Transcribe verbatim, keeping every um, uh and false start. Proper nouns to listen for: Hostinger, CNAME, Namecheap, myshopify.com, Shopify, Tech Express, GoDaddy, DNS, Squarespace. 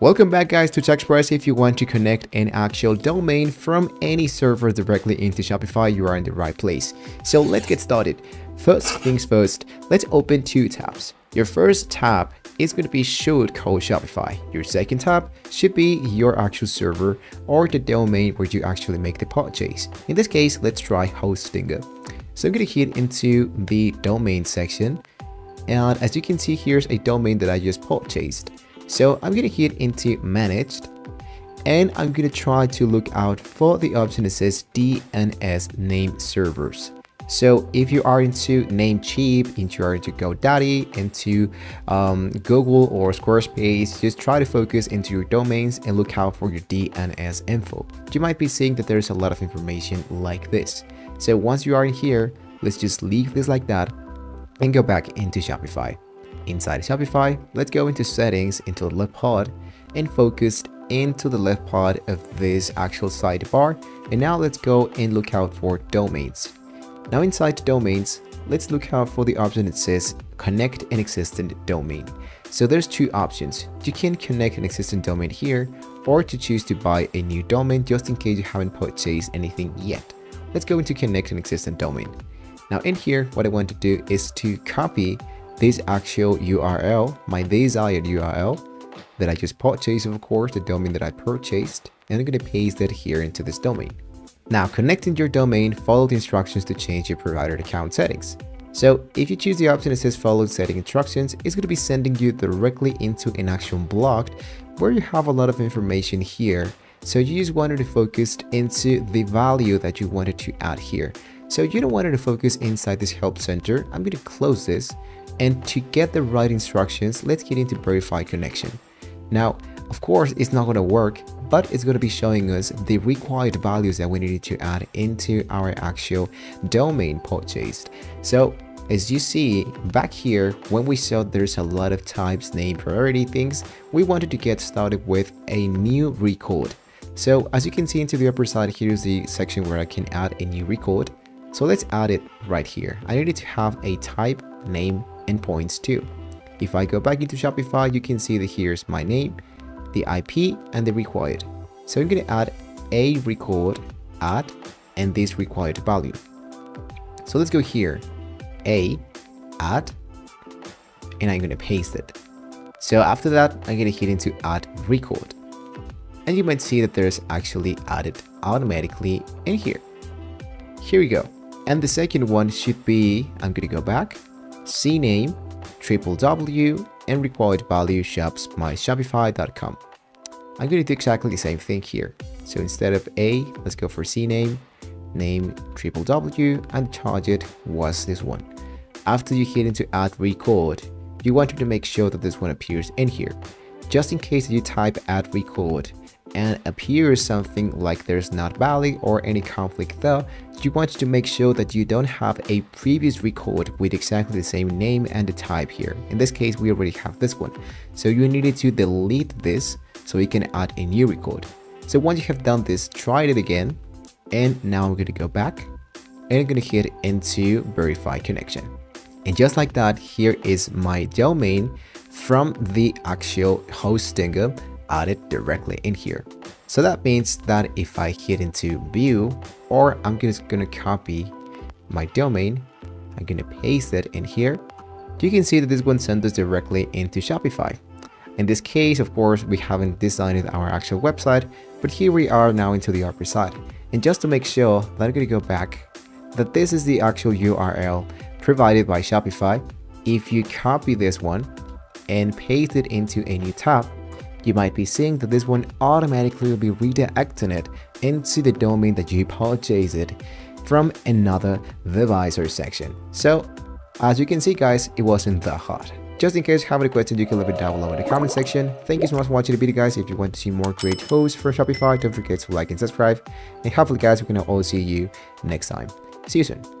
Welcome back, guys, to Tech Express. If you want to connect an actual domain from any server directly into Shopify, you are in the right place. So let's get started. First things first, let's open two tabs. Your first tab is going to be should code Shopify. Your second tab should be your actual server or the domain where you actually make the purchase. In this case, let's try Hostinger. So I'm going to hit into the domain section. And as you can see, here's a domain that I just purchased. So I'm going to hit into managed. And I'm going to try to look out for the option that says D N S name servers. So if you are into Namecheap, if you are into GoDaddy, into um, Google or Squarespace, just try to focus into your domains and look out for your D N S info. You might be seeing that there's a lot of information like this. So once you are in here, let's just leave this like that and go back into Shopify. Inside Shopify, let's go into settings, into the left pod, and focus into the left pod of this actual sidebar. And now let's go and look out for domains. Now inside domains, let's look out for the option that says connect an existing domain. So there's two options. You can connect an existing domain here, or to choose to buy a new domain just in case you haven't purchased anything yet. Let's go into connect an existing domain. Now in here, what I want to do is to copy this actual U R L, my desired U R L that I just purchased, of course, the domain that I purchased, and I'm going to paste that here into this domain. Now, connecting your domain, follow the instructions to change your provider account settings. So if you choose the option that says follow setting instructions, it's going to be sending you directly into an action block where you have a lot of information here. So you just wanted to focus into the value that you wanted to add here. So you don't want to focus inside this help center. I'm going to close this, and to get the right instructions, let's get into verify connection. Now, of course, it's not going to work, but it's going to be showing us the required values that we need to add into our actual domain purchased. So as you see back here, when we saw there's a lot of types, name, priority things, we wanted to get started with a new record. So as you can see into the upper side, here's the section where I can add a new record. So let's add it right here. I needed to have a type, name, and points too. If I go back into Shopify, you can see that here's my name, the I P, and the required. So I'm going to add a record add and this required value. So let's go here, a add, and I'm going to paste it. So after that, I'm going to hit into add record, and you might see that there's actually added automatically in here. Here we go. And the second one should be, I'm going to go back, C name, triple W, and required value shops my shopify dot com. I'm going to do exactly the same thing here. So instead of A, let's go for C name, name triple W, and target was this one. After you hit into add record, you want to make sure that this one appears in here. Just in case you type add record and appears something like there's not valid or any conflict there, you want to make sure that you don't have a previous record with exactly the same name and the type here. In this case, we already have this one. So you needed to delete this so you can add a new record. So once you have done this, try it again. And now I'm going to go back and I'm going to hit into verify connection. And just like that, here is my domain from the actual Hostinger added directly in here. So that means that if I hit into view, or I'm just gonna copy my domain, I'm gonna paste it in here, you can see that this one sent us directly into Shopify. In this case, of course, we haven't designed our actual website, but here we are now into the upper side. And just to make sure that I'm gonna go back, that this is the actual U R L provided by Shopify. If you copy this one and paste it into a new tab, you might be seeing that this one automatically will be redirecting it into the domain that you purchased it from another device or section. So as you can see, guys, it wasn't that hard. Just in case you have any questions, you can leave it down below in the comment section. Thank you so much for watching the video, guys. If you want to see more great posts from Shopify, don't forget to like and subscribe. And hopefully, guys, we can all see you next time. See you soon.